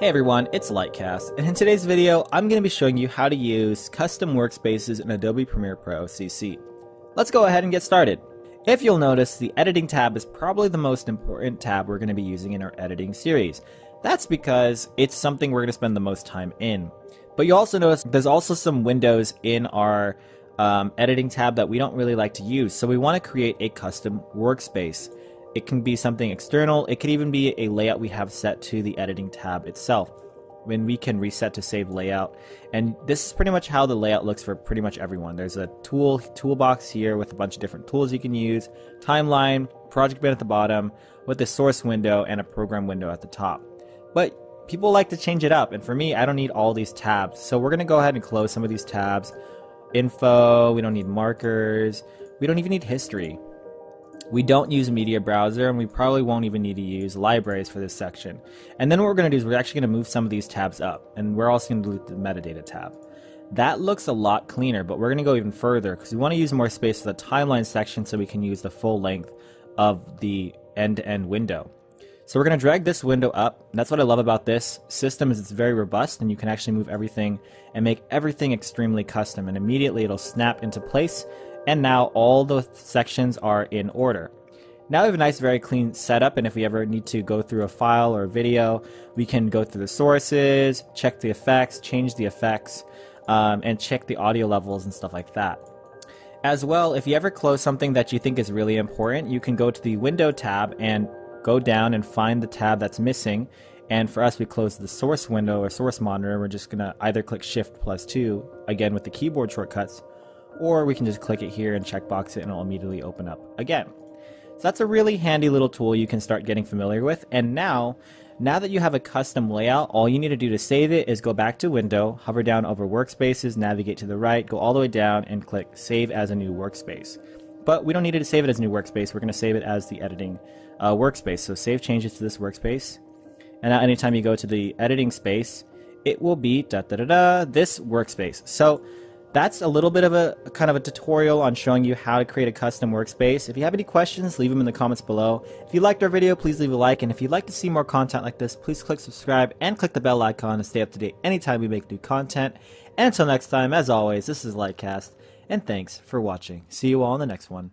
Hey everyone, it's LiteCast, and in today's video, I'm going to be showing you how to use custom workspaces in Adobe Premiere Pro CC. Let's go ahead and get started. If you'll notice, the editing tab is probably the most important tab we're going to be using in our editing series. That's because it's something we're going to spend the most time in. But you'll also notice there's also some windows in our editing tab that we don't really like to use, so we want to create a custom workspace. It can be something external, it could even be a layout we have set to the editing tab itself, when we can reset to save layout. And this is pretty much how the layout looks for pretty much everyone. There's a toolbox here with a bunch of different tools you can use, timeline, project bin at the bottom, with a source window and a program window at the top. But people like to change it up, and for me, I don't need all these tabs. So we're going to go ahead and close some of these tabs. Info, we don't need markers, we don't even need history. We don't use media browser, and we probably won't even need to use libraries for this section. And then what we're going to do is we're actually going to move some of these tabs up, and we're also going to delete the metadata tab. That looks a lot cleaner, but we're going to go even further because we want to use more space for the timeline section so we can use the full length of the end-to-end window. So we're going to drag this window up. That's what I love about this system is it's very robust, and you can actually move everything and make everything extremely custom, and immediately it'll snap into place. And now all the sections are in order. Now we have a nice, very clean setup, and if we ever need to go through a file or a video, we can go through the sources, check the effects, change the effects, and check the audio levels and stuff like that. As well, if you ever close something that you think is really important, you can go to the Window tab and go down and find the tab that's missing. And for us, we close the source window or source monitor. We're just going to either click Shift+2, again with the keyboard shortcuts, or we can just click it here and checkbox it and it'll immediately open up again. So that's a really handy little tool you can start getting familiar with. And now that you have a custom layout, all you need to do to save it is go back to Window, hover down over Workspaces, navigate to the right, go all the way down and click Save as a New Workspace. But we don't need to save it as New Workspace, we're going to save it as the Editing Workspace. So save changes to this workspace. And now anytime you go to the editing space, it will be this workspace. So that's a little bit of a kind of a tutorial on showing you how to create a custom workspace. If you have any questions, leave them in the comments below. If you liked our video, please leave a like. And if you'd like to see more content like this, please click subscribe and click the bell icon to stay up to date anytime we make new content. And until next time, as always, this is LiteCast, and thanks for watching. See you all in the next one.